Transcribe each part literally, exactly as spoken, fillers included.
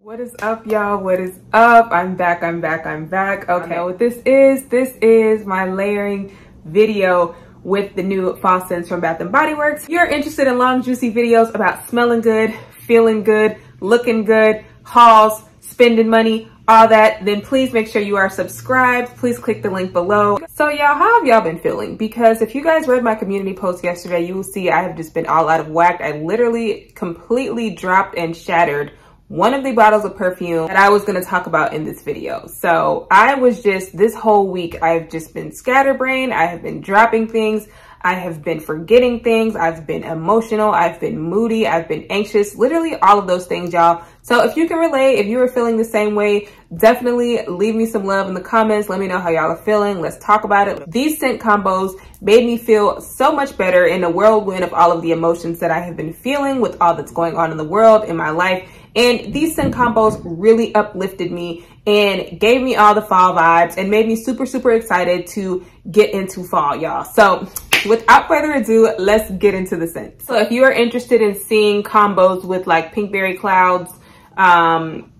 What is up, y'all? What is up? I'm back, I'm back, I'm back. Okay, I know what this is. This is my layering video with the new fall scents from Bath and Body Works. If you're interested in long, juicy videos about smelling good, feeling good, looking good, hauls, spending money, all that, then please make sure you are subscribed. Please click the link below. So y'all, how have y'all been feeling? Because if you guys read my community post yesterday, you will see I have just been all out of whack. I literally completely dropped and shattered one of the bottles of perfume that I was going to talk about in this video. So I was just, this whole week, I've just been scatterbrained. I have been dropping things. I have been forgetting things. I've been emotional. I've been moody. I've been anxious. Literally all of those things, y'all. So if you can relate, if you were feeling the same way, definitely leave me some love in the comments. Let me know how y'all are feeling. Let's talk about it. These scent combos made me feel so much better in the whirlwind of all of the emotions that I have been feeling with all that's going on in the world, in my life. And these scent combos really uplifted me and gave me all the fall vibes and made me super, super excited to get into fall, y'all. So without further ado, let's get into the scent. So if you are interested in seeing combos with like Pink Berry Clouds, um,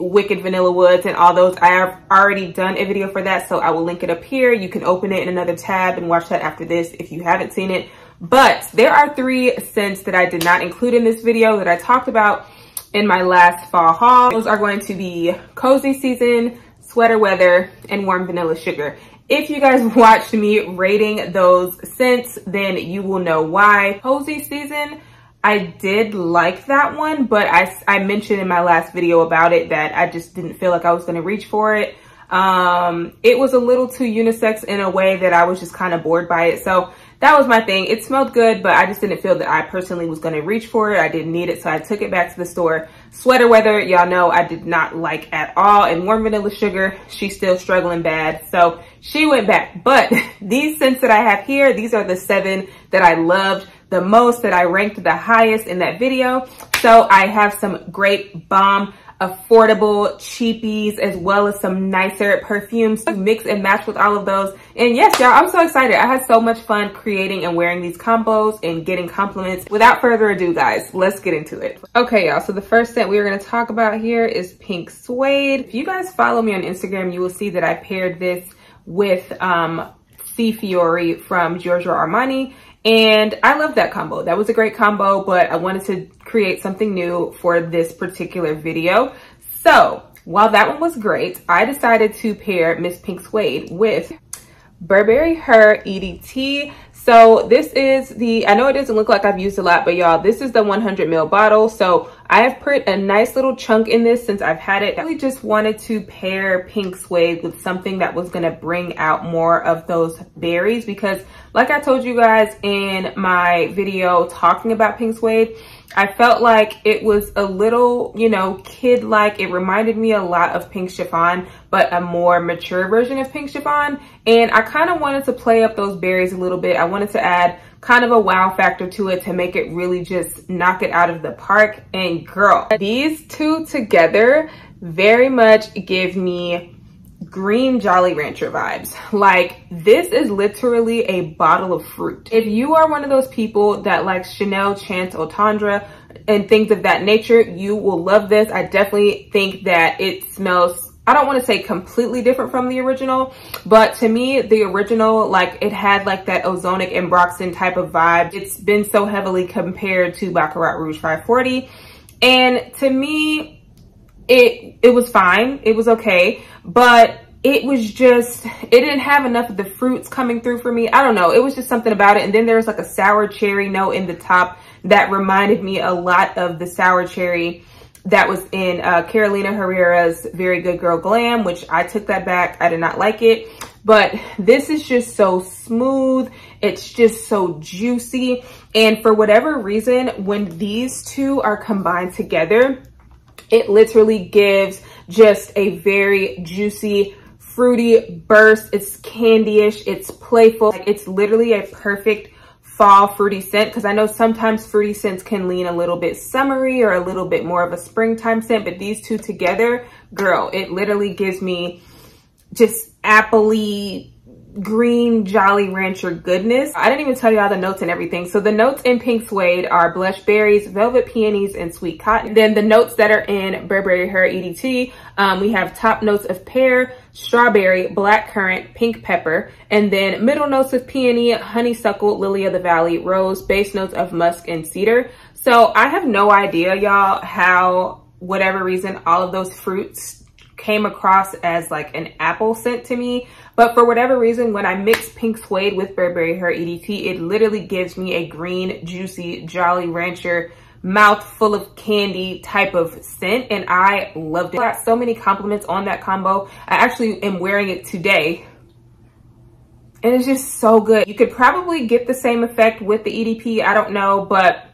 Wicked Vanilla Woods, and all those, I have already done a video for that. So I will link it up here. You can open it in another tab and watch that after this if you haven't seen it. But there are three scents that I did not include in this video that I talked about in my last fall haul. Those are going to be Cozy Season, Sweater Weather, and Warm Vanilla Sugar. If you guys watched me rating those scents, then you will know why. Cozy Season, I did like that one, but I, I mentioned in my last video about it that I just didn't feel like I was going to reach for it. Um, it was a little too unisex in a way that I was just kind of bored by it. So that was my thing. It smelled good, but I just didn't feel that I personally was going to reach for it. I didn't need it, so I took it back to the store. Sweater Weather, y'all know I did not like at all. And Warm Vanilla Sugar, she's still struggling bad, so she went back. But these scents that I have here, these are the seven that I loved the most, that I ranked the highest in that video. So I have some great bomb affordable cheapies, as well as some nicer perfumes to mix and match with all of those. And yes, y'all, I'm so excited. I had so much fun creating and wearing these combos and getting compliments. Without further ado, guys, let's get into it. Okay, y'all, so the first scent we are going to talk about here is Pink Suede. If you guys follow me on Instagram, you will see that I paired this with um C Fiori from Giorgio Armani. And I love that combo. That was a great combo, but I wanted to create something new for this particular video. So while that one was great, I decided to pair Miss Pink Suede with Burberry Her E D T. So this is the, I know it doesn't look like I've used a lot, but y'all, this is the one hundred mil bottle. So I have put a nice little chunk in this since I've had it. I really just wanted to pair Pink Suede with something that was going to bring out more of those berries, because like I told you guys in my video talking about Pink Suede, I felt like it was a little, you know, kid-like. It reminded me a lot of Pink Chiffon, but a more mature version of Pink Chiffon. And I kind of wanted to play up those berries a little bit. I wanted to add kind of a wow factor to it to make it really just knock it out of the park. And girl, these two together very much give me green Jolly Rancher vibes. Like, this is literally a bottle of fruit. If you are one of those people that likes Chanel, Chance, Entendre, and things of that nature, you will love this. I definitely think that it smells, I don't want to say completely different from the original, but to me, the original, like, it had like that ozonic and Broxton type of vibe. It's been so heavily compared to Baccarat Rouge five forty. And to me, it, it was fine. It was okay, but it was just, it didn't have enough of the fruits coming through for me. I don't know. It was just something about it. And then there was like a sour cherry note in the top that reminded me a lot of the sour cherry that was in uh, Carolina Herrera's Very Good Girl Glam, which I took that back. I did not like it, but this is just so smooth. It's just so juicy. And for whatever reason, when these two are combined together, it literally gives just a very juicy, fruity burst. It's candyish, it's playful. Like, it's literally a perfect fall fruity scent, because I know sometimes fruity scents can lean a little bit summery or a little bit more of a springtime scent, but these two together, girl, it literally gives me just appley green Jolly Rancher goodness. I didn't even tell you all the notes and everything. So the notes in Pink Suede are blush berries, velvet peonies, and sweet cotton. Then the notes that are in Burberry Her E D T, um, we have top notes of pear, strawberry, black currant, pink pepper, and then middle notes of peony, honeysuckle, lily of the valley, rose, base notes of musk and cedar. So I have no idea, y'all, how, whatever reason, all of those fruits came across as like an apple scent to me. But for whatever reason, when I mix Pink Suede with Burberry Her E D T, it literally gives me a green, juicy, Jolly Rancher, mouthful of candy type of scent. And I loved it. I got so many compliments on that combo. I actually am wearing it today. And it's just so good. You could probably get the same effect with the E D P. I don't know, but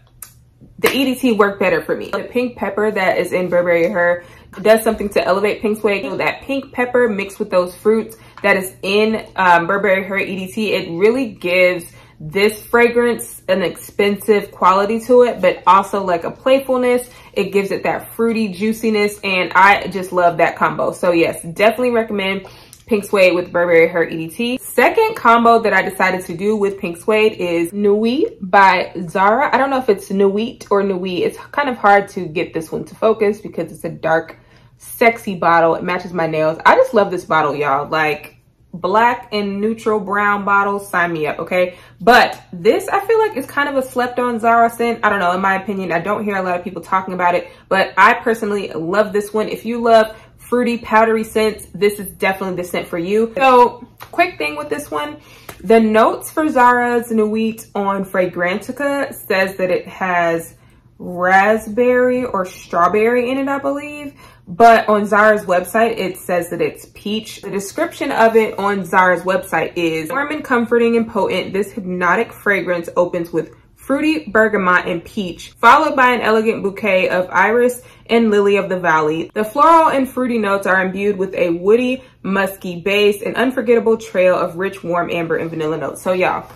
the E D T worked better for me. The pink pepper that is in Burberry Her does something to elevate Pink Suede. So that pink pepper mixed with those fruits that is in um, Burberry Her E D T, it really gives this fragrance an expensive quality to it, but also like a playfulness. It gives it that fruity juiciness, and I just love that combo. So yes, definitely recommend Pink Suede with Burberry Her E D T. Second combo that I decided to do with Pink Suede is Nuit by Zara. I don't know if it's Nuit or Nuit. It's kind of hard to get this one to focus because it's a dark, sexy bottle. It matches my nails. I just love this bottle, y'all. Like, black and neutral brown bottles, sign me up, okay? But this, I feel like, is kind of a slept on Zara scent. I don't know, in my opinion. I don't hear a lot of people talking about it, but I personally love this one. If you love fruity, powdery scents, this is definitely the scent for you. So, quick thing with this one. The notes for Zara's Nuit on Fragrantica says that it has raspberry or strawberry in it, I believe. But on Zara's website, it says that it's peach. The description of it on Zara's website is, warm and comforting and potent, this hypnotic fragrance opens with fruity bergamot and peach, followed by an elegant bouquet of iris and lily of the valley. The floral and fruity notes are imbued with a woody, musky base, an unforgettable trail of rich, warm amber and vanilla notes. So y'all,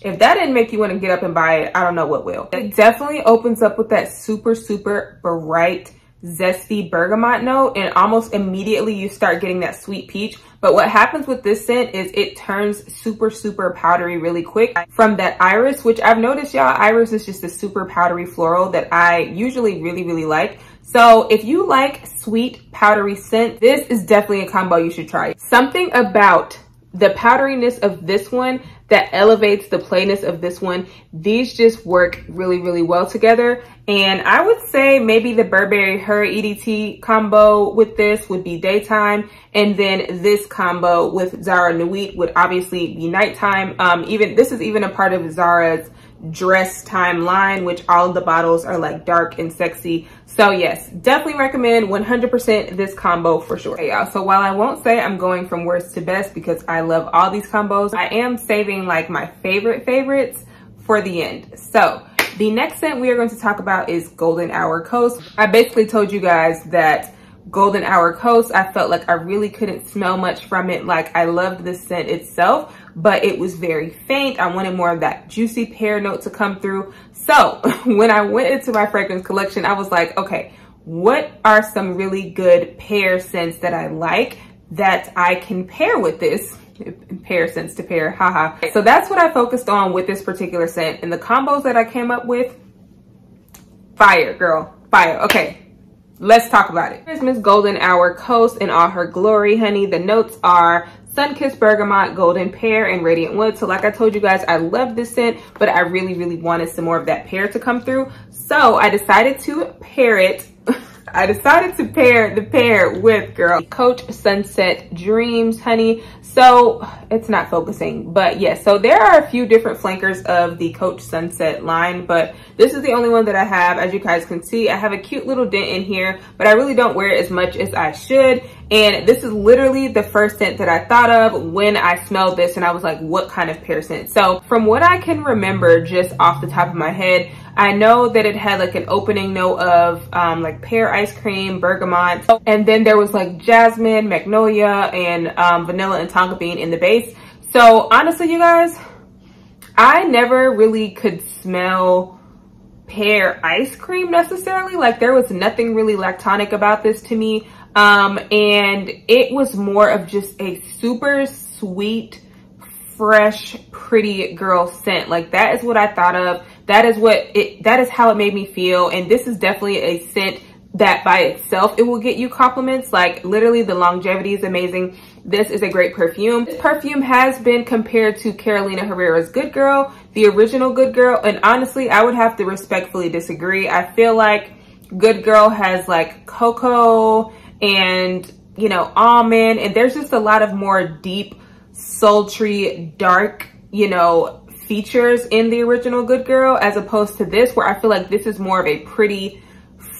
if that didn't make you want to get up and buy it, I don't know what will. It definitely opens up with that super, super bright, zesty bergamot note, and almost immediately you start getting that sweet peach. But what happens with this scent is it turns super, super powdery really quick from that iris, which I've noticed, y'all, iris is just a super powdery floral that I usually really, really like. So if you like sweet, powdery scent, this is definitely a combo you should try. Something about the powderiness of this one that elevates the plainness of this one. These just work really, really well together. And I would say maybe the Burberry Her E D T combo with this would be daytime. And then this combo with Zara Nuit would obviously be nighttime. Um, even this is even a part of Zara's dress time line, which all of the bottles are like dark and sexy. So yes, definitely recommend one hundred percent this combo for sure. Okay, y'all, so while I won't say I'm going from worst to best because I love all these combos, I am saving like my favorite favorites for the end. So the next scent we are going to talk about is Golden Hour Coast. I basically told you guys that Golden Hour Coast, I felt like I really couldn't smell much from it. Like, I loved the scent itself, but it was very faint. I wanted more of that juicy pear note to come through. So when I went into my fragrance collection, I was like, okay, what are some really good pear scents that I like that I can pair with this? Pear scents to pair, haha. So that's what I focused on with this particular scent. And the combos that I came up with, fire, girl, fire. Okay, let's talk about it. Here's Miss Golden Hour Coast in all her glory, honey. The notes are sun-kissed bergamot, golden pear, and radiant wood. So like I told you guys, I love this scent, but I really, really wanted some more of that pear to come through. So I decided to pair it. I decided to pair the pear with, girl, Coach Sunset Dreams, honey. So it's not focusing, but yes. Yeah, so there are a few different flankers of the Coach Sunset line, but this is the only one that I have. As you guys can see, I have a cute little dent in here, but I really don't wear it as much as I should. And this is literally the first scent that I thought of when I smelled this, and I was like, what kind of pear scent? So from what I can remember just off the top of my head, I know that it had like an opening note of um, like pear ice cream, bergamot, and then there was like jasmine, magnolia, and um, vanilla and tonka bean in the base. So honestly, you guys, I never really could smell pear ice cream necessarily. Like, there was nothing really lactonic about this to me. Um, and it was more of just a super sweet fresh, pretty girl scent. Like, that is what I thought of. That is what it, that is how it made me feel. And this is definitely a scent that by itself, it will get you compliments. Like, literally the longevity is amazing. This is a great perfume. This perfume has been compared to Carolina Herrera's Good Girl, the original Good Girl. And honestly, I would have to respectfully disagree. I feel like Good Girl has like cocoa and, you know, almond. And there's just a lot of more deep, sultry, dark, you know, features in the original Good Girl, as opposed to this, where I feel like this is more of a pretty,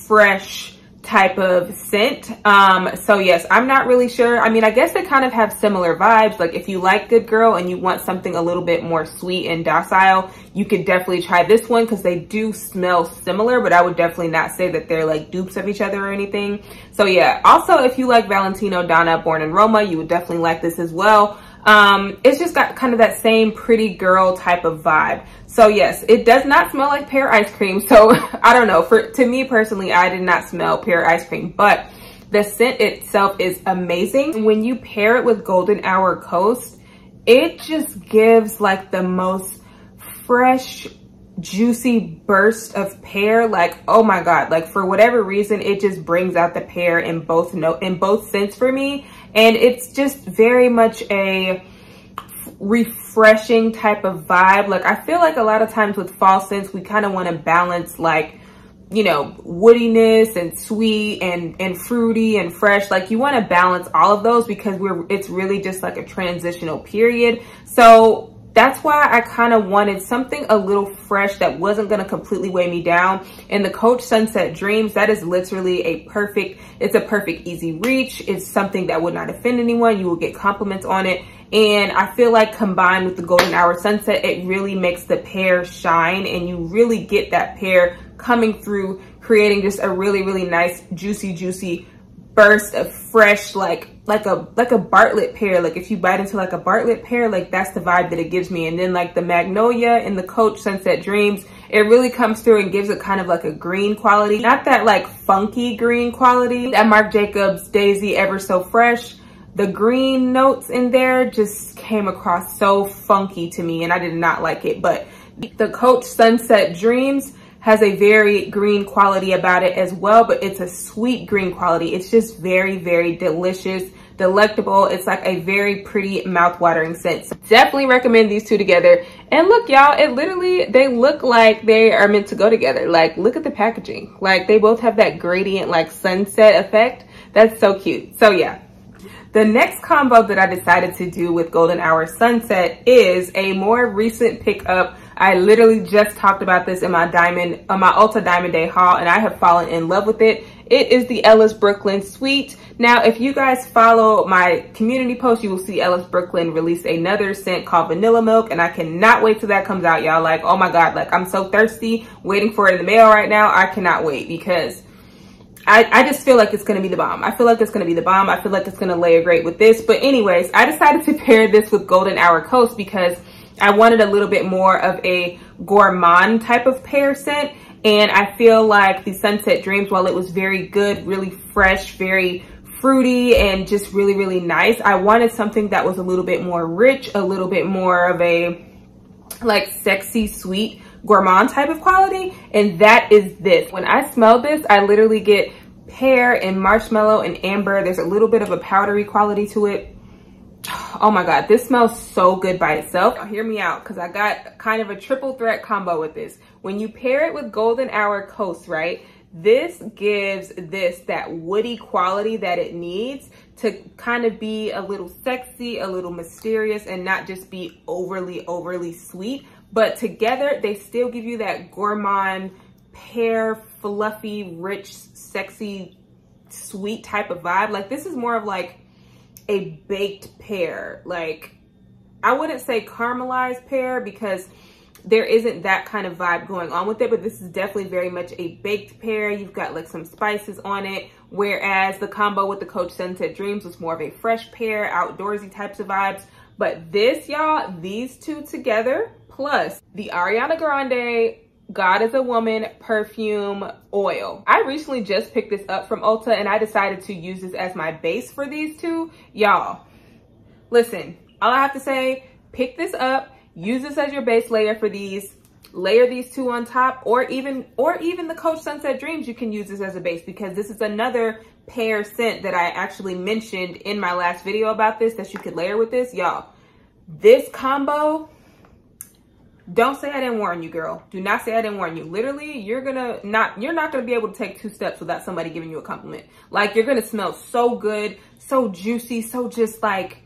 fresh type of scent. Um, so yes, I'm not really sure. I mean, I guess they kind of have similar vibes. Like, if you like Good Girl and you want something a little bit more sweet and docile, you could definitely try this one, because they do smell similar, but I would definitely not say that they're like dupes of each other or anything. So yeah, also if you like Valentino Donna Born in Roma, you would definitely like this as well. Um, it's just got kind of that same pretty girl type of vibe. So yes, it does not smell like pear ice cream. So I don't know, for, to me personally, I did not smell pear ice cream, but the scent itself is amazing. When you pair it with Golden Hour Coast, it just gives like the most fresh, juicy burst of pear. Like, oh my God, like for whatever reason, it just brings out the pear in both note in both scents for me. And it's just very much a refreshing type of vibe. Like, I feel like a lot of times with fall scents, we kind of want to balance like, you know, woodiness and sweet and, and fruity and fresh. Like, you want to balance all of those, because we're, it's really just like a transitional period. So that's why I kind of wanted something a little fresh that wasn't going to completely weigh me down. And the Coach Sunset Dreams, that is literally a perfect, it's a perfect easy reach. It's something that would not offend anyone. You will get compliments on it. And I feel like combined with the Golden Hour Sunset, it really makes the pear shine, and you really get that pear coming through, creating just a really, really nice, juicy, juicy burst of fresh, like like a like a Bartlett pear. Like, if you bite into like a Bartlett pear, like that's the vibe that it gives me. And then like the Magnolia and the Coach Sunset Dreams, it really comes through and gives it kind of like a green quality. Not that like funky green quality that Marc Jacobs Daisy Ever So Fresh. The green notes in there just came across so funky to me, and I did not like it. But the Coach Sunset Dreams has a very green quality about it as well, but it's a sweet green quality. It's just very, very delicious, delectable. It's like a very pretty mouthwatering scent. So definitely recommend these two together. And look, y'all, it literally, they look like they are meant to go together. Like, look at the packaging. Like, they both have that gradient, like, sunset effect. That's so cute. So yeah. The next combo that I decided to do with Golden Hour Sunset is a more recent pickup. I literally just talked about this in my diamond, on my Ulta Diamond Day haul, and I have fallen in love with it. It is the Ellis Brooklyn Suite. Now, if you guys follow my community post, you will see Ellis Brooklyn release another scent called Vanilla Milk, and I cannot wait till that comes out, y'all. Like, oh my God, like I'm so thirsty, waiting for it in the mail right now. I cannot wait, because I, I just feel like it's going to be the bomb. I feel like it's going to be the bomb. I feel like it's going to layer great with this. But anyways, I decided to pair this with Golden Hour Coast because I wanted a little bit more of a gourmand type of pear scent. And I feel like the Sunset Dreams, while it was very good, really fresh, very fruity, and just really, really nice, I wanted something that was a little bit more rich, a little bit more of a like sexy, sweet, gourmand type of quality, and that is this. When I smell this, I literally get pear and marshmallow and amber. There's a little bit of a powdery quality to it. Oh my God, this smells so good by itself. Now hear me out, because I got kind of a triple threat combo with this. When you pair it with Golden Hour Coast, right, this gives this that woody quality that it needs to kind of be a little sexy, a little mysterious, and not just be overly, overly sweet. But together, they still give you that gourmand, pear, fluffy, rich, sexy, sweet type of vibe. Like, this is more of like a baked pear. Like, I wouldn't say caramelized pear because there isn't that kind of vibe going on with it, but this is definitely very much a baked pear. You've got like some spices on it, whereas the combo with the Coach Sunset Dreams was more of a fresh pear, outdoorsy types of vibes. But this, y'all, these two together, plus the Ariana Grande God is a Woman perfume oil. I recently just picked this up from Ulta, and I decided to use this as my base for these two. Y'all, listen, all I have to say, Pick this up, use this as your base layer for these, layer these two on top, or even or even the Coach Sunset Dreams, you can use this as a base, because this is another pear scent that I actually mentioned in my last video about this, that you could layer with this. Y'all, this combo, don't say I didn't warn you, girl. Do not say I didn't warn you. Literally, you're gonna not you're not gonna be able to take two steps without somebody giving you a compliment. Like, you're gonna smell so good, so juicy, so just like,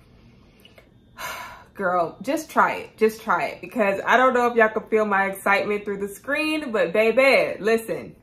girl, just try it. Just try it. Because I don't know if y'all can feel my excitement through the screen, but baby, listen,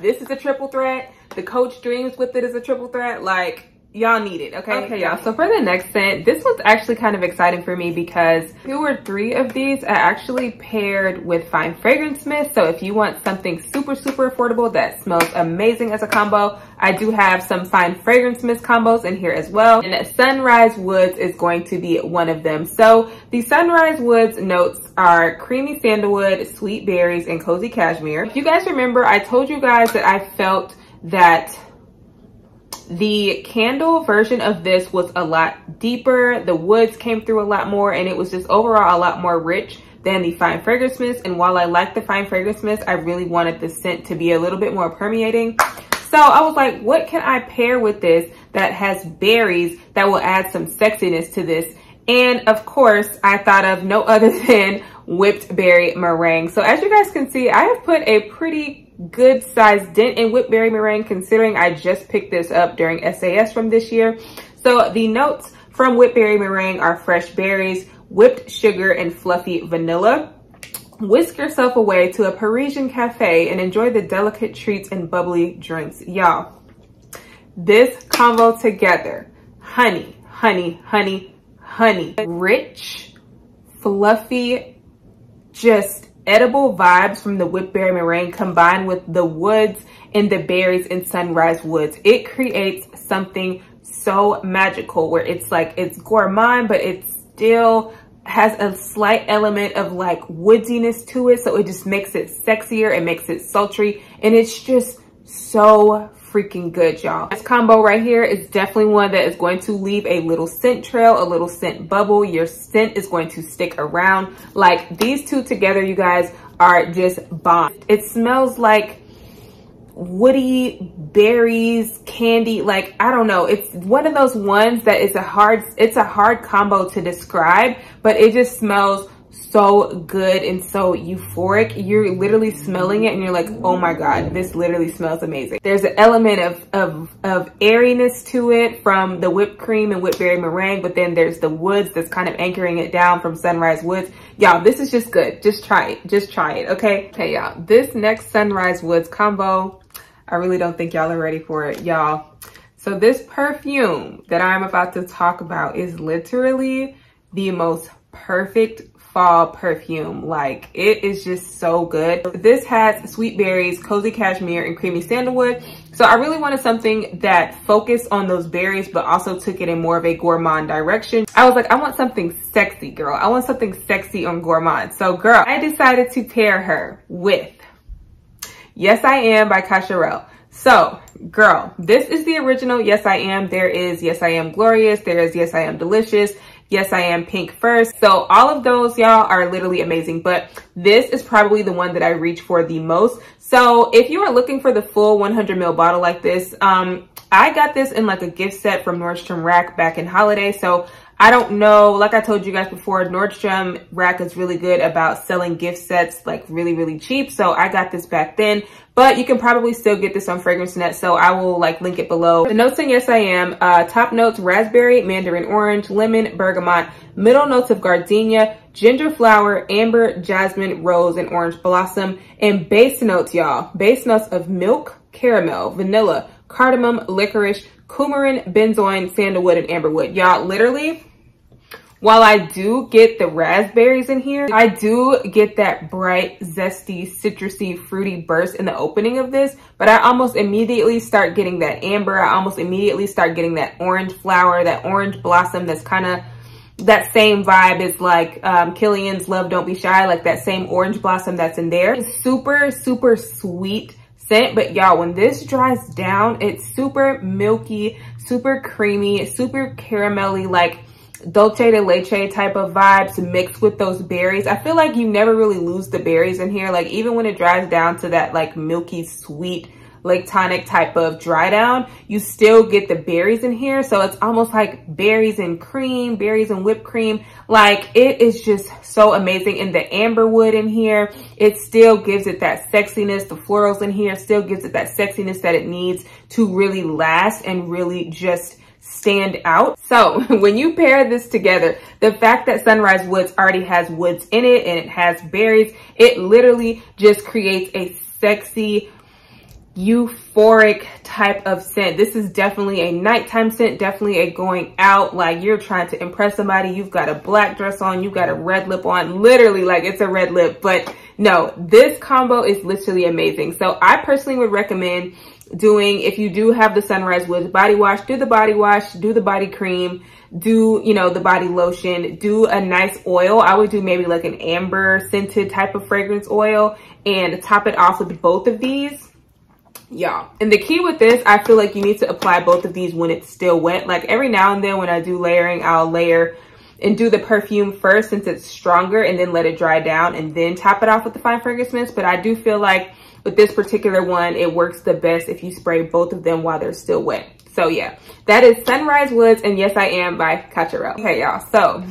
this is a triple threat. The Coach Dreams with it is a triple threat. Like, y'all need it, okay? Okay, y'all, so for the next scent, this one's actually kind of exciting for me because two or three of these I actually paired with Fine Fragrance Mist. So if you want something super, super affordable that smells amazing as a combo, I do have some Fine Fragrance Mist combos in here as well. And Sunrise Woods is going to be one of them. So the Sunrise Woods notes are creamy sandalwood, sweet berries, and cozy cashmere. If you guys remember, I told you guys that I felt that the candle version of this was a lot deeper, the woods came through a lot more, and it was just overall a lot more rich than the Fine Fragrance Mist. And while I like the Fine Fragrance Mist, I really wanted the scent to be a little bit more permeating. So I was like, what can I pair with this that has berries that will add some sexiness to this? And of course, I thought of no other than Whipped Berry Meringue. So as you guys can see, I have put a pretty good size dent in Whipped Berry Meringue, considering I just picked this up during S A S from this year. So the notes from Whipped Berry Meringue are fresh berries, whipped sugar, and fluffy vanilla. Whisk yourself away to a Parisian cafe and enjoy the delicate treats and bubbly drinks. Y'all, this combo together, honey, honey, honey, honey. Rich, fluffy, just edible vibes from the Whipped Berry Meringue combined with the woods and the berries in Sunrise Woods. It creates something so magical where it's like, it's gourmand, but it still has a slight element of like woodiness to it. So it just makes it sexier, it makes it sultry, and it's just so freaking good, y'all. This combo right here is definitely one that is going to leave a little scent trail, a little scent bubble. Your scent is going to stick around. Like, these two together, you guys, are just bomb. It smells like woody berries, candy, like, I don't know, it's one of those ones that is a hard it's a hard combo to describe, but it just smells so good and so euphoric. You're literally smelling it and you're like, oh my god, this literally smells amazing. There's an element of of of airiness to it from the whipped cream and Whipped Berry Meringue, but then there's the woods that's kind of anchoring it down from Sunrise Woods. Y'all, this is just good. Just try it. Just try it. Okay, okay, y'all, this next Sunrise Woods combo, I really don't think y'all are ready for it, y'all. So this perfume that I'm about to talk about is literally the most perfect fall perfume. Like, it is just so good. This has sweet berries, cozy cashmere, and creamy sandalwood. So I really wanted something that focused on those berries but also took it in more of a gourmand direction. I was like, I want something sexy, girl. I want something sexy on gourmand. So girl, I decided to pair her with Yes I Am by Cacharel. So girl, this is the original Yes I Am. There is Yes I Am Glorious, there is Yes I Am Delicious, Yes I Am Pink First. So all of those, y'all, are literally amazing, but this is probably the one that I reach for the most. So if you are looking for the full one hundred mil bottle like this, um, I got this in like a gift set from Nordstrom Rack back in holiday. So I don't know, like I told you guys before, Nordstrom Rack is really good about selling gift sets like really, really cheap. So I got this back then, but you can probably still get this on Fragrance Net. So I will like link it below. The notes in Yes I Am, uh, top notes, raspberry, mandarin orange, lemon, bergamot, middle notes of gardenia, ginger flower, amber, jasmine, rose, and orange blossom. And base notes, y'all, base notes of milk, caramel, vanilla, cardamom, licorice, coumarin, benzoin, sandalwood, and amberwood. Y'all, literally, while I do get the raspberries in here, I do get that bright, zesty, citrusy, fruity burst in the opening of this, but I almost immediately start getting that amber. I almost immediately start getting that orange flower, that orange blossom, that's kind of that same vibe is like um, Killian's Love Don't Be Shy, like that same orange blossom that's in there. It's super, super sweet scent, but y'all, when this dries down, it's super milky, super creamy, super caramelly. Like, dolce de leche type of vibes mixed with those berries. I feel like you never really lose the berries in here. Like even when it dries down to that like milky sweet lactonic type of dry down, you still get the berries in here. So it's almost like berries and cream, berries and whipped cream. Like it is just so amazing. And the amber wood in here, it still gives it that sexiness. The florals in here still gives it that sexiness that it needs to really last and really just stand out. So when you pair this together, the fact that Sunrise Woods already has woods in it and it has berries, it literally just creates a sexy, euphoric type of scent. This is definitely a nighttime scent, definitely a going out, like you're trying to impress somebody, you've got a black dress on, you've got a red lip on, literally like it's a red lip. But no, this combo is literally amazing. So I personally would recommend doing, if you do have the Sunrise Woods body wash, do the body wash, do the body cream, do, you know, the body lotion, do a nice oil. I would do maybe like an amber scented type of fragrance oil and top it off with both of these. Y'all, and the key with this, I feel like you need to apply both of these when it's still wet. Like every now and then when I do layering, I'll layer and do the perfume first since it's stronger and then let it dry down and then top it off with the fine fragrance mist. But I do feel like with this particular one, it works the best if you spray both of them while they're still wet. So yeah, that is Sunrise Woods and Yes I Am by Cacharel. Okay y'all, so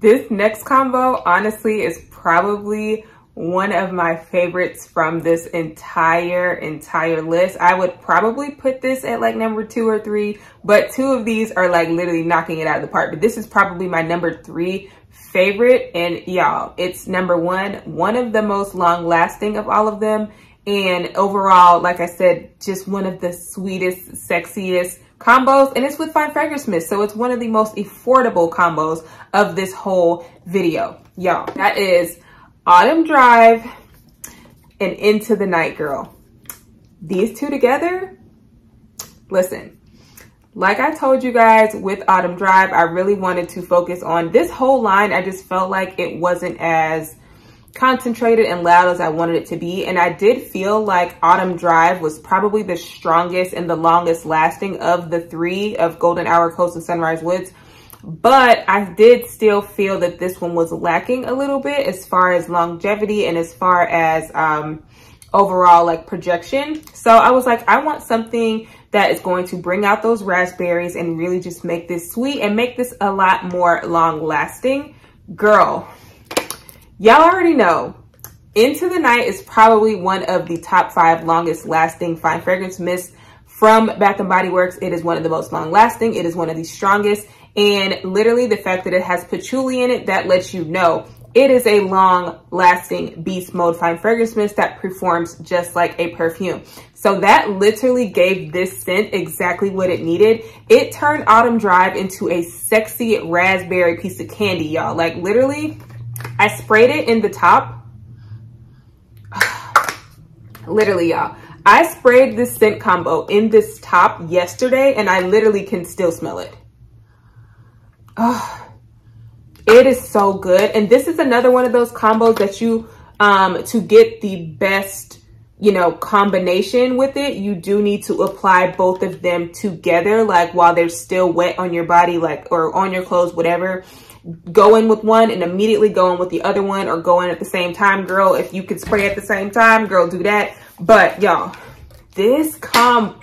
this next combo honestly is probably one of my favorites from this entire entire list. I would probably put this at like number two or three, but two of these are like literally knocking it out of the park. But this is probably my number three favorite, and y'all, it's number one one of the most long lasting of all of them, and overall, like I said, just one of the sweetest, sexiest combos, and it's with fine fragrance mist, so it's one of the most affordable combos of this whole video, y'all. That is Autumn Drive and Into the Night, girl. These two together, listen, like I told you guys with Autumn Drive, I really wanted to focus on this whole line. I just felt like it wasn't as concentrated and loud as I wanted it to be, and I did feel like Autumn Drive was probably the strongest and the longest lasting of the three, of Golden Hour Coast and Sunrise Woods. But I did still feel that this one was lacking a little bit as far as longevity and as far as um, overall like projection. So I was like, I want something that is going to bring out those raspberries and really just make this sweet and make this a lot more long lasting. Girl, y'all already know, Into the Night is probably one of the top five longest lasting fine fragrance mists from Bath and Body Works. It is one of the most long lasting. It is one of the strongest. And literally the fact that it has patchouli in it, that lets you know it is a long lasting beast mode fine fragrance mist that performs just like a perfume. So that literally gave this scent exactly what it needed. It turned Autumn Drive into a sexy raspberry piece of candy, y'all. Like literally, I sprayed it in the top. Literally, y'all, I sprayed this scent combo in this top yesterday and I literally can still smell it. Oh, it is so good. And this is another one of those combos that you, um, to get the best, you know, combination with it, you do need to apply both of them together, like while they're still wet on your body, like, or on your clothes, whatever. Go in with one and immediately go in with the other one, or go in at the same time, girl. If you could spray at the same time, girl, do that. But y'all, this combo,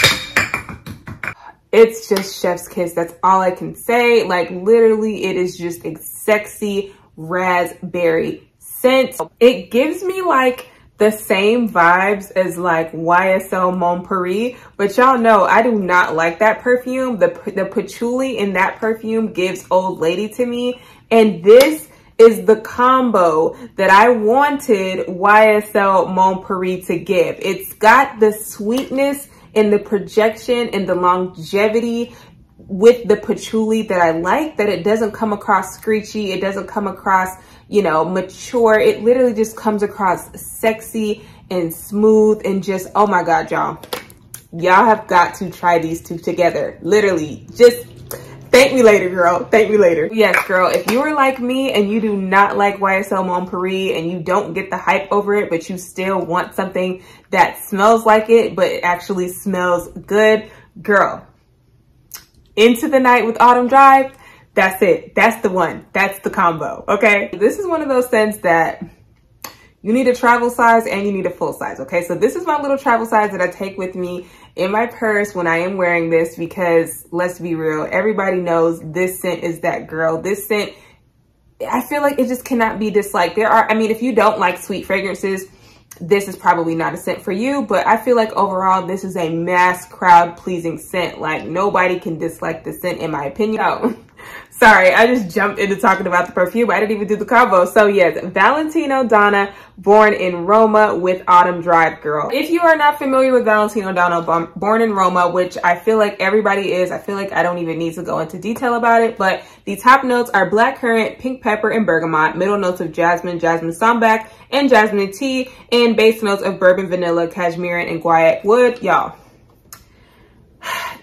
it's just chef's kiss. That's all I can say. Like literally, it is just a sexy raspberry scent. It gives me like the same vibes as like Y S L Mon Paris, but y'all know I do not like that perfume. The, the patchouli in that perfume gives old lady to me. And this is the combo that I wanted Y S L Mon Paris to give. It's got the sweetness and the projection and the longevity with the patchouli that I like, that it doesn't come across screechy, it doesn't come across, you know, mature. It literally just comes across sexy and smooth and just, oh my God, y'all. Y'all have got to try these two together. Literally, just thank me later, girl. Thank me later. Yes, girl, if you are like me and you do not like Y S L Mon Paris and you don't get the hype over it, but you still want something that smells like it, but it actually smells good, girl, Into the Night with Autumn Drive, That's it. That's the one. That's the combo, okay? This is one of those scents that you need a travel size and you need a full size, okay? So this is my little travel size that I take with me in my purse when I am wearing this, because let's be real, everybody knows this scent is that girl. This scent, I feel like it just cannot be disliked. There are, I mean, if you don't like sweet fragrances, this is probably not a scent for you, but I feel like overall, this is a mass crowd pleasing scent. Like nobody can dislike the scent in my opinion. Oh, sorry, I just jumped into talking about the perfume. I didn't even do the combo. So yes, Valentino Donna Born in Roma with Autumn Drive, girl. If you are not familiar with Valentino Donna Born in Roma, which I feel like everybody is, I feel like I don't even need to go into detail about it, but the top notes are blackcurrant, pink pepper, and bergamot, middle notes of jasmine, jasmine sambac, and jasmine tea, and base notes of bourbon, vanilla, cashmere, and guaiac wood. Y'all,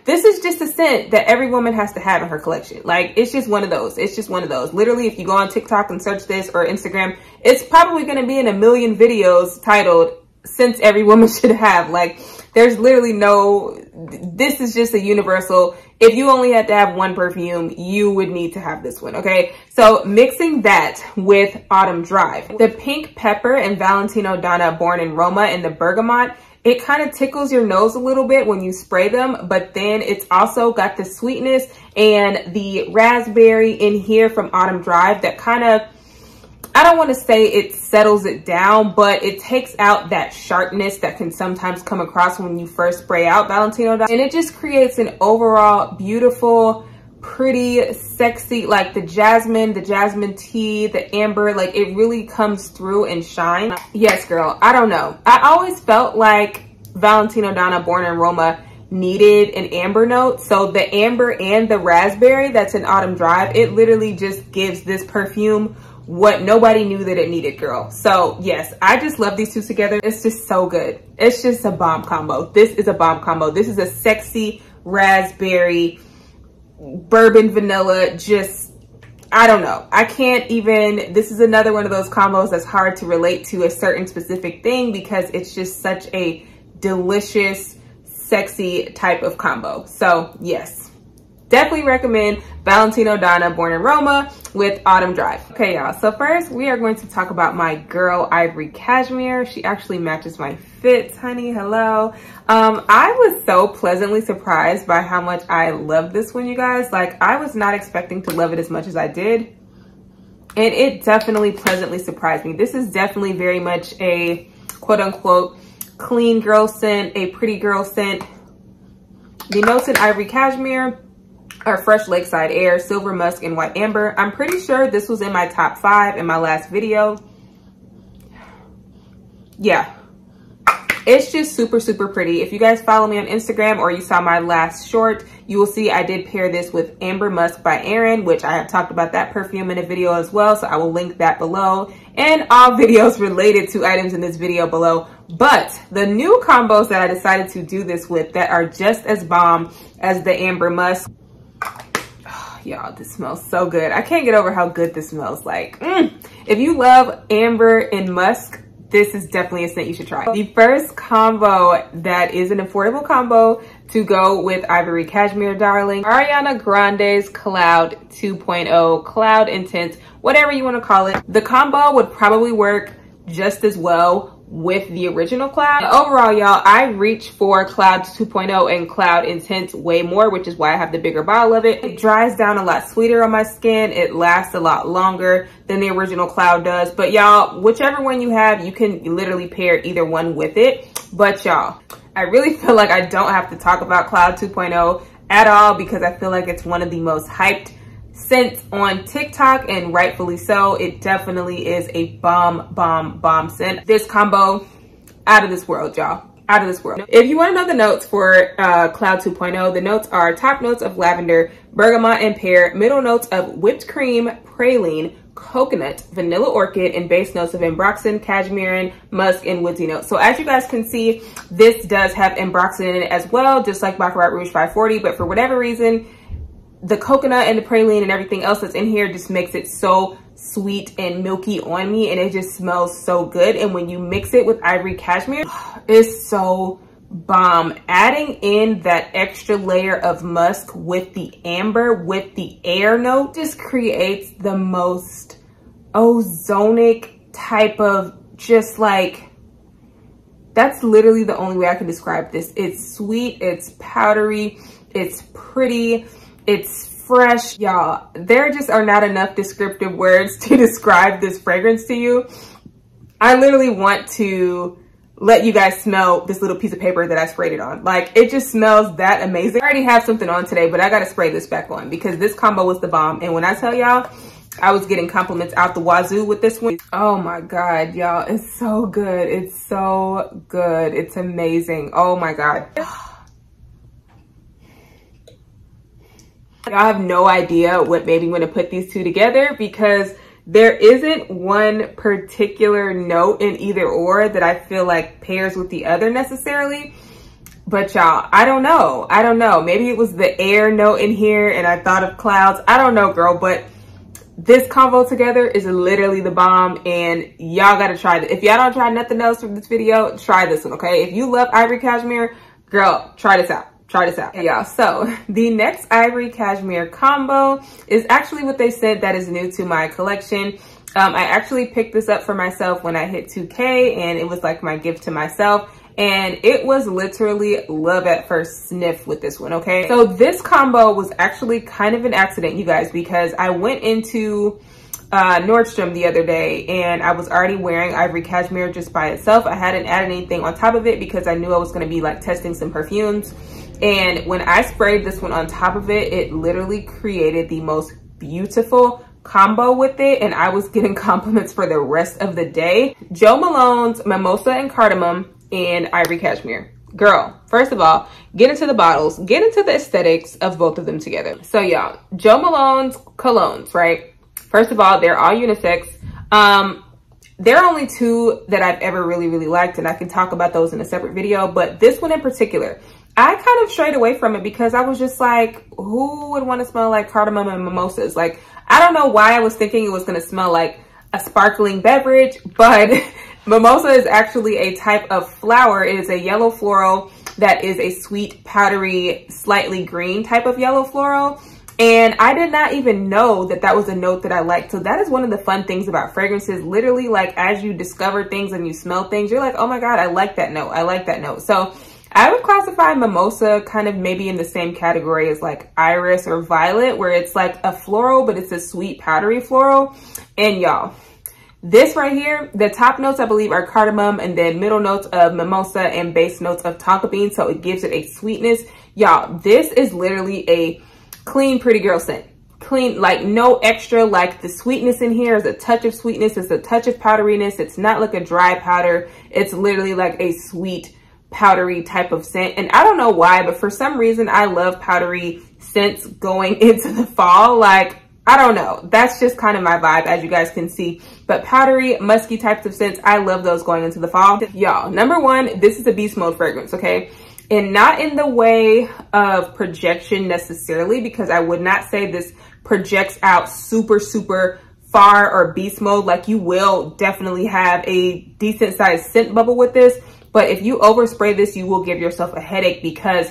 this is just a scent that every woman has to have in her collection. Like, it's just one of those. It's just one of those. Literally, if you go on TikTok and search this or Instagram, it's probably going to be in a million videos titled, "Scents Every Woman Should Have." Like, there's literally no, this is just a universal. If you only had to have one perfume, you would need to have this one, okay? So mixing that with Autumn Drive, the pink pepper and Valentino Donna Born in Roma and the bergamot, it kind of tickles your nose a little bit when you spray them, but then it's also got the sweetness and the raspberry in here from Autumn Drive that kind of, I don't want to say it settles it down, but it takes out that sharpness that can sometimes come across when you first spray out Valentino Donna. And it just creates an overall beautiful, pretty, sexy, like the jasmine, the jasmine tea, the amber, like it really comes through and shines. Yes, girl, I don't know. I always felt like Valentino Donna Born in Roma needed an amber note. So the amber and the raspberry that's in Autumn Drive, it literally just gives this perfume what nobody knew that it needed, girl. So yes, I just love these two together. It's just so good. It's just a bomb combo. This is a bomb combo. This is a sexy raspberry, bourbon vanilla, just I don't know, I can't even, this is another one of those combos that's hard to relate to a certain specific thing because it's just such a delicious, sexy type of combo. So yes, definitely recommend Valentino Donna Born in Roma with Autumn Drive. Okay y'all, so first we are going to talk about my girl Ivory Cashmere. She actually matches my fits, honey, hello. Um, I was so pleasantly surprised by how much I love this one, you guys. Like I was not expecting to love it as much as I did. And it definitely pleasantly surprised me. This is definitely very much a quote unquote clean girl scent, a pretty girl scent. The notes in Ivory Cashmere are fresh lakeside air, silver musk, and white amber. I'm pretty sure this was in my top five in my last video. Yeah, it's just super, super pretty. If you guys follow me on Instagram or you saw my last short, you will see I did pair this with Amber Musk by Erin, which I have talked about that perfume in a video as well. So I will link that below and all videos related to items in this video below. But the new combos that I decided to do this with that are just as bomb as the Amber Musk. Y'all, this smells so good. I can't get over how good this smells. Like, mm. If you love amber and musk, this is definitely a scent you should try. The first combo that is an affordable combo to go with Ivory Cashmere, darling, Ariana Grande's Cloud two point oh, Cloud Intense, whatever you want to call it. The combo would probably work just as well with the original Cloud. And overall, y'all, I reach for Cloud two point oh and Cloud Intense way more, which is why I have the bigger bottle of it. It dries down a lot sweeter on my skin. It lasts a lot longer than the original Cloud does. But y'all, whichever one you have, you can literally pair either one with it. But y'all, I really feel like I don't have to talk about Cloud two point oh at all because I feel like it's one of the most hyped scents on TikTok, and rightfully so. It definitely is a bomb, bomb, bomb scent. This combo, out of this world, y'all. Out of this world. If you want to know the notes for uh, Cloud two point oh, the notes are top notes of lavender, bergamot and pear, middle notes of whipped cream, praline, coconut, vanilla orchid, and base notes of ambroxan, cashmere, musk, and woodsy notes. So as you guys can see, this does have ambroxan in it as well, just like Baccarat Rouge five forty, but for whatever reason, the coconut and the praline and everything else that's in here just makes it so sweet and milky on me, and it just smells so good. And when you mix it with Ivory Cashmere, it's so bomb. Adding in that extra layer of musk with the amber, with the air note, just creates the most ozonic type of, just like, that's literally the only way I can describe this. It's sweet, it's powdery, it's pretty, it's fresh. Y'all, there just are not enough descriptive words to describe this fragrance to you. I literally want to let you guys smell this little piece of paper that I sprayed it on. Like, it just smells that amazing. I already have something on today, but I gotta spray this back on because this combo was the bomb. And when I tell y'all, I was getting compliments out the wazoo with this one. Oh my God, y'all, it's so good. It's so good. It's amazing. Oh my God. I have no idea what made me want to put these two together because there isn't one particular note in either or that I feel like pairs with the other necessarily. But y'all, I don't know. I don't know. Maybe it was the air note in here and I thought of clouds. I don't know, girl, but this combo together is literally the bomb, and y'all gotta try it. If y'all don't try nothing else from this video, try this one, okay? If you love Ivory Cashmere, girl, try this out. Try this out, y'all. So the next Ivory Cashmere combo is actually what they said that is new to my collection. Um, I actually picked this up for myself when I hit two K, and it was like my gift to myself. And it was literally love at first sniff with this one, okay? So this combo was actually kind of an accident, you guys, because I went into uh, Nordstrom the other day and I was already wearing Ivory Cashmere just by itself. I hadn't added anything on top of it because I knew I was gonna be like testing some perfumes. And when I sprayed this one on top of it, it literally created the most beautiful combo with it. And I was getting compliments for the rest of the day. Joe Malone's Mimosa and Cardamom and Ivory Cashmere. Girl, first of all, get into the bottles, get into the aesthetics of both of them together. So y'all, Joe Malone's colognes, right? First of all, they're all unisex. Um, There are only two that I've ever really, really liked, and I can talk about those in a separate video, but this one in particular, I kind of strayed away from it because I was just like, who would want to smell like cardamom and mimosas? Like, I don't know why I was thinking it was going to smell like a sparkling beverage, but mimosa is actually a type of flower. It is a yellow floral that is a sweet, powdery, slightly green type of yellow floral. And I did not even know that that was a note that I liked. So that is one of the fun things about fragrances. Literally, like, as you discover things and you smell things, you're like, oh my God, I like that note. I like that note. So I would classify mimosa kind of maybe in the same category as like iris or violet, where it's like a floral, but it's a sweet powdery floral. And y'all, this right here, the top notes I believe are cardamom, and then middle notes of mimosa and base notes of tonka bean. So it gives it a sweetness. Y'all, this is literally a clean pretty girl scent. Clean, like no extra, like the sweetness in here is a touch of sweetness. It's a touch of powderiness. It's not like a dry powder. It's literally like a sweet powdery type of scent. And I don't know why, but for some reason I love powdery scents going into the fall. Like, I don't know. That's just kind of my vibe, as you guys can see. But powdery, musky types of scents, I love those going into the fall. Y'all, number one, this is a beast mode fragrance, okay? And not in the way of projection necessarily, because I would not say this projects out super, super far or beast mode. Like, you will definitely have a decent sized scent bubble with this. But if you overspray this, you will give yourself a headache because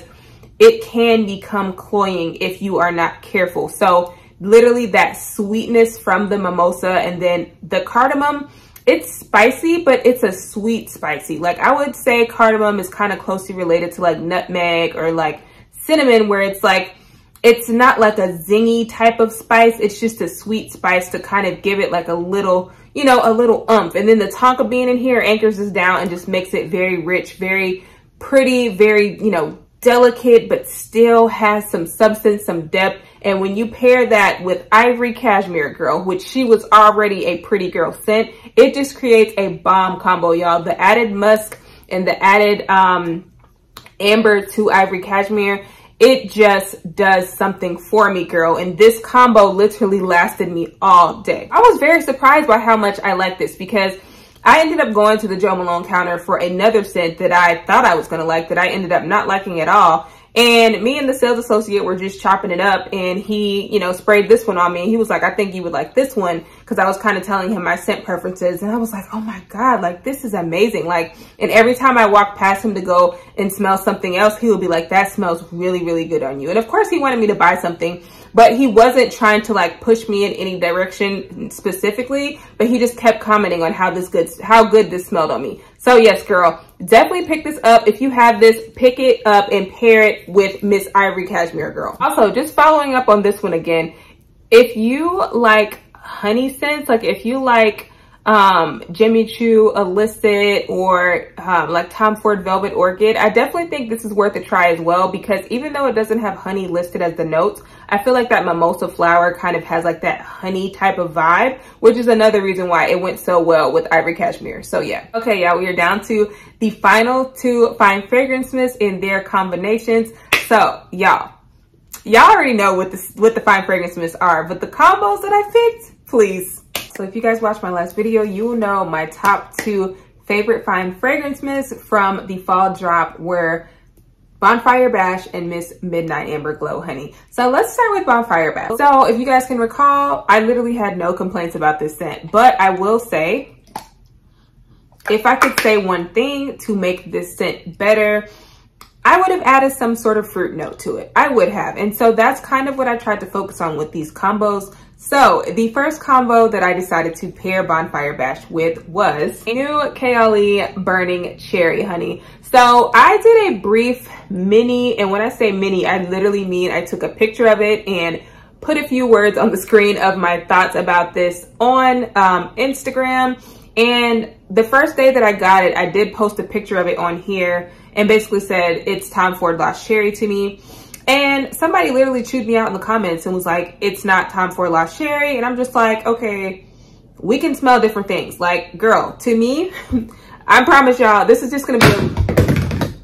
it can become cloying if you are not careful. So literally that sweetness from the mimosa, and then the cardamom, it's spicy, but it's a sweet spicy. Like, I would say cardamom is kind of closely related to like nutmeg or like cinnamon, where it's like, it's not like a zingy type of spice. It's just a sweet spice to kind of give it like a little, you know, a little umph. And then the tonka bean in here anchors this down and just makes it very rich, very pretty, very, you know, delicate, but still has some substance, some depth. And when you pair that with Ivory Cashmere, girl, which she was already a pretty girl scent, it just creates a bomb combo, y'all. The added musk and the added um amber to Ivory Cashmere, it just does something for me, girl. And this combo literally lasted me all day. I was very surprised by how much I like this, because I ended up going to the Joe Malone counter for another scent that I thought I was going to like, that I ended up not liking at all. And me and the sales associate were just chopping it up, and he, you know, sprayed this one on me. And he was like, I think you would like this one. because I was kind of telling him my scent preferences, and I was like, oh my God, like this is amazing. Like, and every time I walked past him to go and smell something else, he would be like, that smells really, really good on you. And of course he wanted me to buy something, but he wasn't trying to like push me in any direction specifically, but he just kept commenting on how this good, how good this smelled on me. So yes, girl, definitely pick this up. If you have this, pick it up and pair it with Miss Ivory Cashmere, girl. Also, just following up on this one again, if you like honey scents, like if you like um Jimmy Choo Illicit or um, like Tom Ford Velvet Orchid, I definitely think this is worth a try as well, because even though it doesn't have honey listed as the notes, I feel like that mimosa flower kind of has like that honey type of vibe, which is another reason why it went so well with Ivory Cashmere. So yeah. Okay, yeah, we are down to the final two fine fragrances in their combinations. So y'all, y'all already know what the, what the fine fragrances are, but the combos that I picked, please. So if you guys watched my last video, you will know my top two favorite fine fragrance mists from the fall drop were Bonfire Bash and Miss Midnight Amber Glow, honey. So let's start with Bonfire Bash. So if you guys can recall, I literally had no complaints about this scent, but I will say, if I could say one thing to make this scent better, I would have added some sort of fruit note to it. I would have. And so that's kind of what I tried to focus on with these combos. So the first combo that I decided to pair Bonfire Bash with was new Kayali Burning Cherry, honey. So I did a brief mini, and when I say mini, I literally mean I took a picture of it and put a few words on the screen of my thoughts about this on um, Instagram. And the first day that I got it, I did post a picture of it on here and basically said, it's Tom Ford Lost Cherry to me. And somebody literally chewed me out in the comments and was like, it's not Tom Ford Lost Cherry. And I'm just like, okay, we can smell different things. Like, girl, to me, I promise y'all, this is just going to be, a...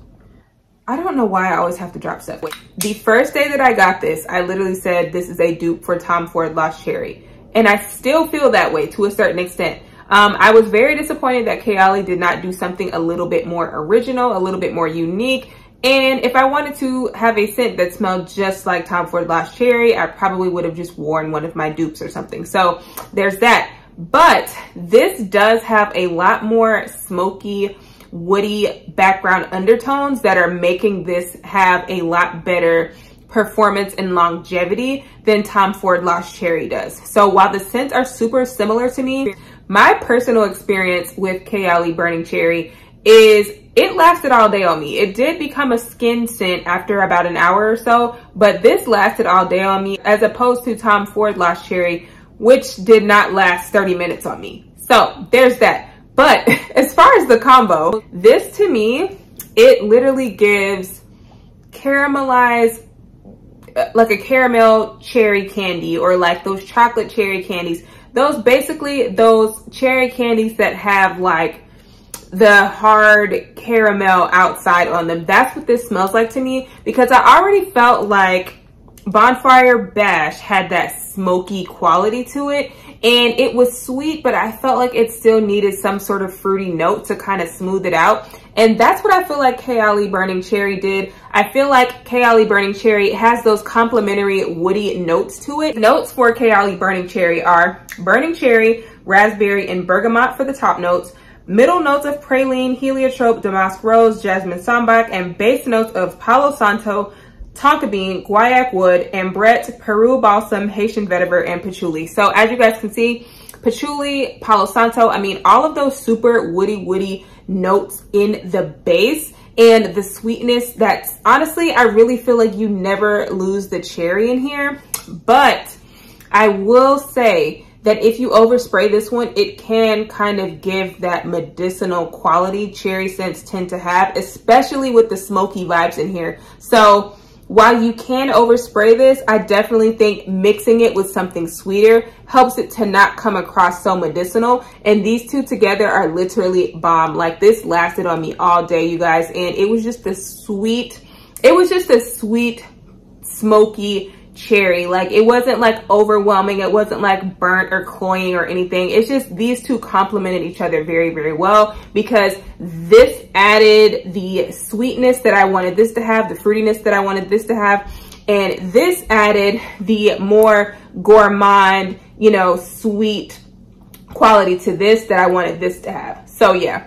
I don't know why I always have to drop stuff. Wait. The first day that I got this, I literally said, this is a dupe for Tom Ford Lost Cherry. And I still feel that way to a certain extent. Um, I was very disappointed that Kayali did not do something a little bit more original, a little bit more unique. And if I wanted to have a scent that smelled just like Tom Ford Lost Cherry, I probably would have just worn one of my dupes or something. So there's that. But this does have a lot more smoky, woody background undertones that are making this have a lot better performance and longevity than Tom Ford Lost Cherry does. So while the scents are super similar to me, my personal experience with Kayali Burning Cherry is it lasted all day on me. It did become a skin scent after about an hour or so, but this lasted all day on me as opposed to Tom Ford Lost Cherry, which did not last thirty minutes on me. So there's that. But as far as the combo, this to me, it literally gives caramelized, like a caramel cherry candy, or like those chocolate cherry candies. Those basically those cherry candies that have like the hard caramel outside on them. That's what this smells like to me, because I already felt like Bonfire Bash had that smoky quality to it, and it was sweet, but I felt like it still needed some sort of fruity note to kind of smooth it out. And that's what I feel like Kayali Burning Cherry did. I feel like Kayali Burning Cherry has those complimentary woody notes to it. Notes for Kayali Burning Cherry are burning cherry, raspberry, and bergamot for the top notes. Middle notes of praline, heliotrope, damask rose, jasmine sambac, and base notes of palo santo, tonka bean, guaiac wood, ambrette, Peru balsam, Haitian vetiver, and patchouli. So as you guys can see, patchouli, palo santo, I mean, all of those super woody, woody notes in the base, and the sweetness that's honestly, I really feel like you never lose the cherry in here. But I will say that if you overspray this one, it can kind of give that medicinal quality cherry scents tend to have, especially with the smoky vibes in here. So while you can overspray this, I definitely think mixing it with something sweeter helps it to not come across so medicinal. And these two together are literally bomb. Like, this lasted on me all day, you guys. And it was just a sweet, it was just a sweet, smoky cherry. Like, it wasn't like overwhelming, it wasn't like burnt or cloying or anything. It's just these two complemented each other very, very well, because this added the sweetness that I wanted this to have, the fruitiness that I wanted this to have, and this added the more gourmand, you know, sweet quality to this that I wanted this to have. So yeah,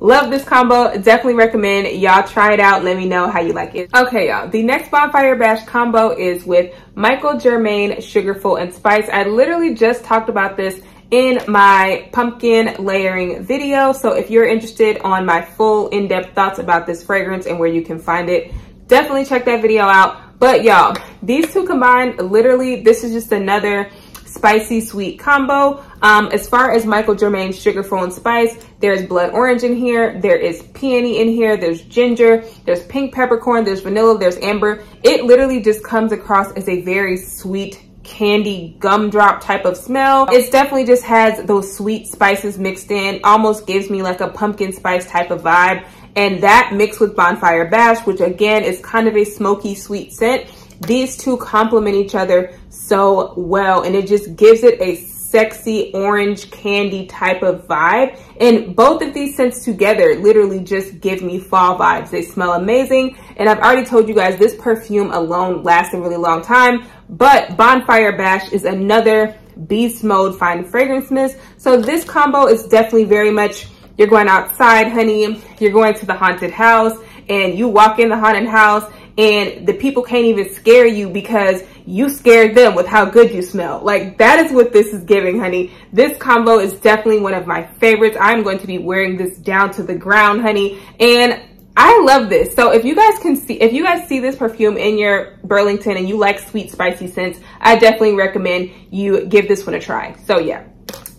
love this combo. Definitely recommend y'all try it out. Let me know how you like it. Okay, y'all, the next Bonfire Bash combo is with Michael Germain Sugarful and Spice. I literally just talked about this in my pumpkin layering video, so if you're interested on my full in-depth thoughts about this fragrance and where you can find it, definitely check that video out. But y'all, these two combined, literally this is just another spicy sweet combo. Um as far as Michael Germain's Sugarful and Spice, there's blood orange in here, there is peony in here, there's ginger, there's pink peppercorn, there's vanilla, there's amber. It literally just comes across as a very sweet candy gumdrop type of smell. It's definitely just has those sweet spices mixed in, almost gives me like a pumpkin spice type of vibe. And that mixed with Bonfire Bash, which again is kind of a smoky sweet scent, these two complement each other so well, and it just gives it a sexy orange candy type of vibe. And both of these scents together literally just give me fall vibes. They smell amazing, and I've already told you guys this perfume alone lasts a really long time, but Bonfire Bash is another beast mode fine fragrance mist. So this combo is definitely very much, you're going outside, honey, you're going to the haunted house, and you walk in the haunted house and the people can't even scare you because you scared them with how good you smell. Like, that is what this is giving, honey. This combo is definitely one of my favorites. I'm going to be wearing this down to the ground, honey, and I love this. So if you guys can see, if you guys see this perfume in your Burlington and you like sweet spicy scents, I definitely recommend you give this one a try. So yeah,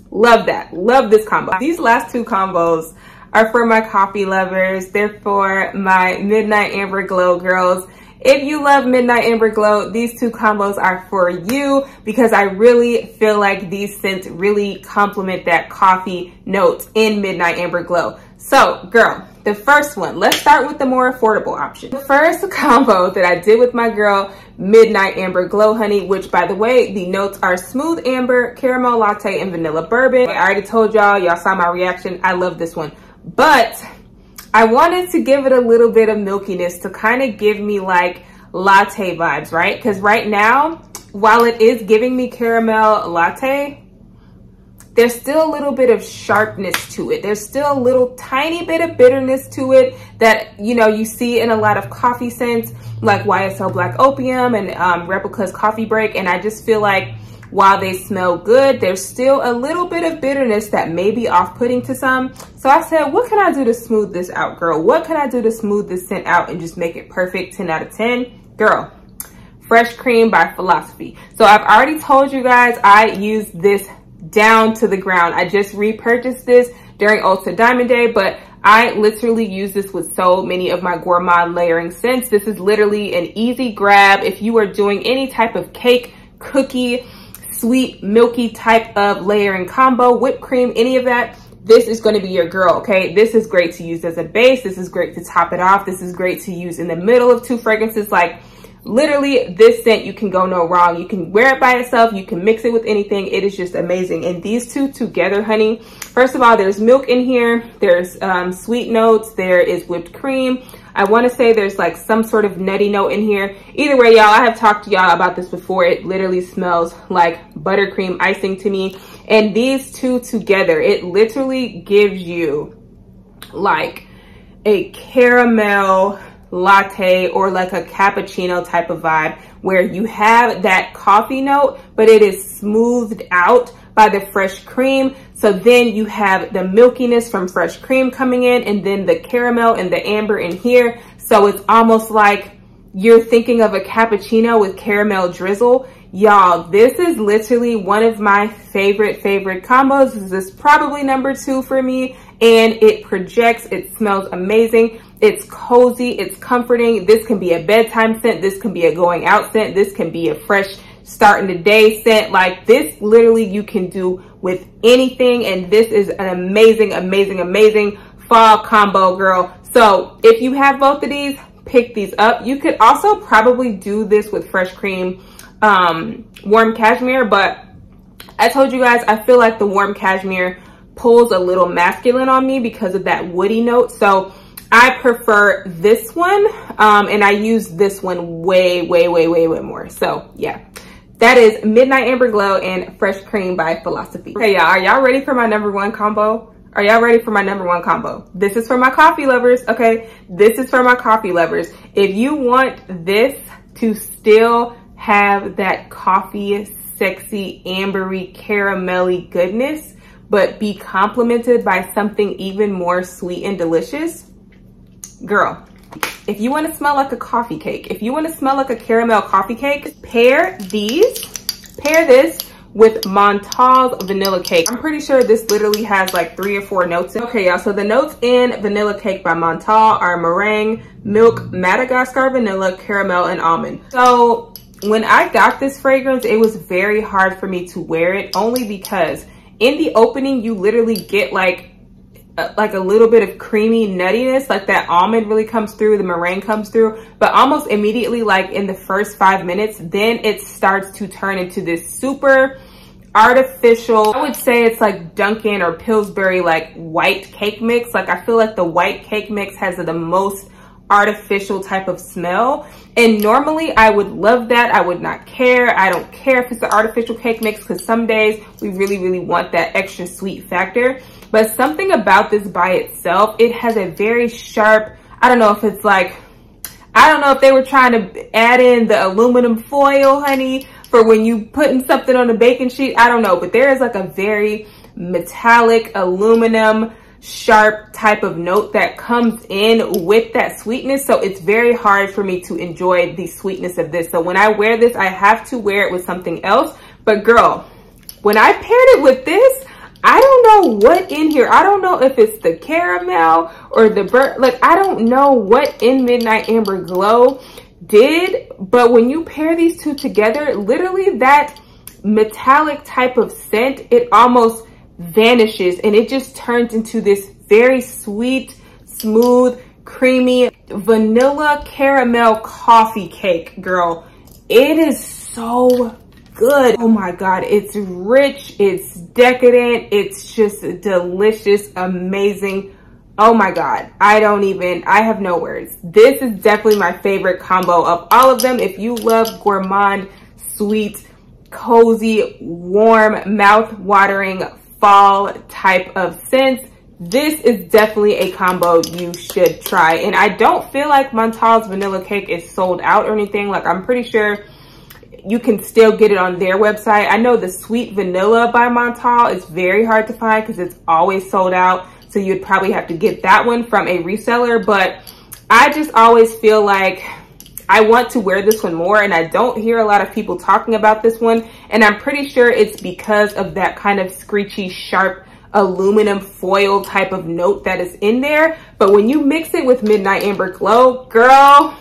love that, love this combo. These last two combos are for my coffee lovers. They're for my Midnight Amber Glow girls. If you love Midnight Amber Glow, these two combos are for you, because I really feel like these scents really complement that coffee note in Midnight Amber Glow. So girl, the first one, let's start with the more affordable option. The first combo that I did with my girl, Midnight Amber Glow, honey, which by the way, the notes are smooth amber, caramel latte, and vanilla bourbon. I already told y'all, y'all saw my reaction. I love this one. But I wanted to give it a little bit of milkiness to kind of give me like latte vibes, right? Because right now, while it is giving me caramel latte, there's still a little bit of sharpness to it. There's still a little tiny bit of bitterness to it that, you know, you see in a lot of coffee scents like Y S L Black Opium and um, Replica's Coffee Break. And I just feel like while they smell good, there's still a little bit of bitterness that may be off-putting to some. So I said, what can I do to smooth this out, girl? What can I do to smooth this scent out and just make it perfect ten out of ten? Girl, Fresh Cream by Philosophy. So I've already told you guys I use this down to the ground. I just repurchased this during Ulta Diamond Day, but I literally use this with so many of my gourmand layering scents. This is literally an easy grab if you are doing any type of cake, cookie, sweet milky type of layering combo, whipped cream, any of that. This is going to be your girl. Okay, this is great to use as a base, this is great to top it off, this is great to use in the middle of two fragrances. Like, literally this scent, you can go no wrong. You can wear it by itself, you can mix it with anything. It is just amazing. And these two together, honey, first of all, there's milk in here, there's um sweet notes, there is whipped cream. I want to say there's like some sort of nutty note in here. Either way, y'all, I have talked to y'all about this before. It literally smells like buttercream icing to me. And these two together, it literally gives you like a caramel latte or like a cappuccino type of vibe, where you have that coffee note, but it is smoothed out by the fresh cream. So then you have the milkiness from fresh cream coming in, and then the caramel and the amber in here. So it's almost like you're thinking of a cappuccino with caramel drizzle. Y'all, this is literally one of my favorite, favorite combos. This is probably number two for me, and it projects, it smells amazing. It's cozy, it's comforting. This can be a bedtime scent. This can be a going out scent. This can be a fresh starting the day scent. Like, this literally you can do with anything, and this is an amazing, amazing, amazing fall combo, girl. So if you have both of these, pick these up. You could also probably do this with Fresh Cream um Warm Cashmere, but I told you guys I feel like the Warm Cashmere pulls a little masculine on me because of that woody note. So I prefer this one, um and I use this one way way way way way more. So yeah, That is Midnight Amber Glow and Fresh Cream by Philosophy. Hey y'all, are y'all ready for my number one combo? Are y'all ready for my number one combo? This is for my coffee lovers, okay? This is for my coffee lovers. If you want this to still have that coffee, sexy, ambery, caramelly goodness, but be complemented by something even more sweet and delicious, girl, if you want to smell like a coffee cake, if you want to smell like a caramel coffee cake, pair these, pair this with Montale Vanilla Cake. I'm pretty sure this literally has like three or four notes in. Okay, y'all, so the notes in Vanilla Cake by Montale are meringue, milk, Madagascar vanilla, caramel, and almond. So when I got this fragrance, it was very hard for me to wear it, only because in the opening, you literally get like like a little bit of creamy nuttiness, like that almond really comes through, the meringue comes through, but almost immediately, like in the first five minutes, then it starts to turn into this super artificial, I would say it's like Dunkin' or Pillsbury, like white cake mix. Like I feel like the white cake mix has the most artificial type of smell, and normally I would love that. I would not care. I don't care if it's an artificial cake mix, because some days we really really want that extra sweet factor. But something about this by itself, it has a very sharp, I don't know if it's like, I don't know if they were trying to add in the aluminum foil, honey, for when you putting something on the baking sheet, I don't know, but there is like a very metallic, aluminum sharp type of note that comes in with that sweetness. So it's very hard for me to enjoy the sweetness of this. So when I wear this, I have to wear it with something else. But girl, when I paired it with this, I don't know what in here, I don't know if it's the caramel or the burnt, like I don't know what in Midnight Amber Glow did, but when you pair these two together, literally that metallic type of scent, it almost vanishes and it just turns into this very sweet, smooth, creamy vanilla caramel coffee cake. Girl, it is so good. Oh my god, it's rich, it's decadent, it's just delicious, amazing. Oh my god, I don't even, I have no words. This is definitely my favorite combo of all of them. If you love gourmand, sweet, cozy, warm, mouth-watering fall type of scents, this is definitely a combo you should try. And I don't feel like Montale's Vanilla Cake is sold out or anything. Like I'm pretty sure you can still get it on their website. I know the Sweet Vanilla by Montale is very hard to find because it's always sold out, so you'd probably have to get that one from a reseller. But I just always feel like I want to wear this one more, and I don't hear a lot of people talking about this one, and I'm pretty sure it's because of that kind of screechy, sharp, aluminum foil type of note that is in there. But when you mix it with Midnight Amber Glow, girl,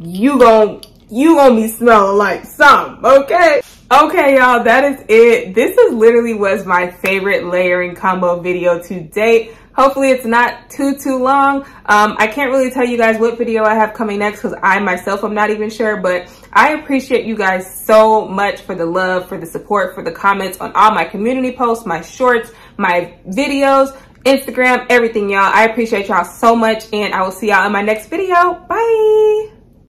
you gon' you gon' be smelling like something, okay? Okay, y'all, that is it. This is literally was my favorite layering combo video to date. Hopefully it's not too, too long. Um, I can't really tell you guys what video I have coming next because I myself am not even sure, but I appreciate you guys so much for the love, for the support, for the comments on all my community posts, my shorts, my videos, Instagram, everything, y'all. I appreciate y'all so much, and I will see y'all in my next video. Bye!